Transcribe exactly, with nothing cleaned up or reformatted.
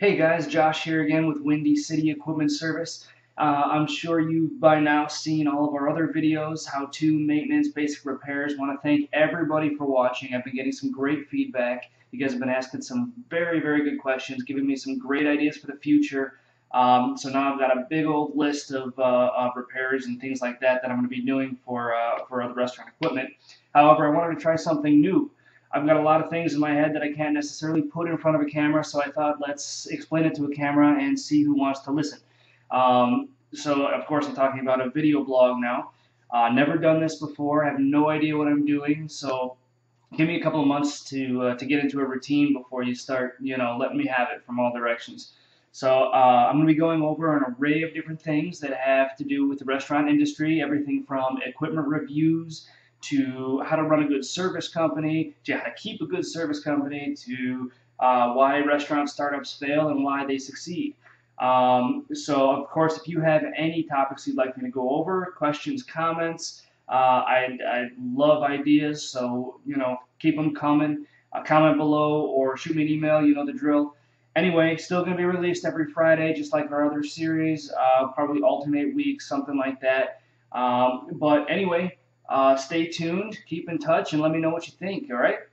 Hey guys, Josh here again with Windy City Equipment Service. Uh, I'm sure you've by now seen all of our other videos, how-to, maintenance, basic repairs. Want to thank everybody for watching. I've been getting some great feedback. You guys have been asking some very, very good questions, giving me some great ideas for the future. Um, so now I've got a big old list of, uh, of repairs and things like that that I'm going to be doing for, uh, for other restaurant equipment. However, I wanted to try something new. I've got a lot of things in my head that I can't necessarily put in front of a camera, so I thought let's explain it to a camera and see who wants to listen. Um, so, of course, I'm talking about a video blog now. Uh, never done this before. I have no idea what I'm doing, so give me a couple of months to uh, to get into a routine before you start, you know, letting me have it from all directions. So uh, I'm going to be going over an array of different things that have to do with the restaurant industry, everything from equipment reviews to how to run a good service company, to how to keep a good service company, to uh, why restaurant startups fail and why they succeed. Um, so, of course, if you have any topics you'd like me to go over, questions, comments, uh, I, I love ideas, so, you know, keep them coming. Uh, comment below or shoot me an email, you know the drill. Anyway, still going to be released every Friday, just like our other series, uh, probably alternate weeks, something like that. Um, but anyway, Uh, stay tuned, keep in touch, and let me know what you think, all right?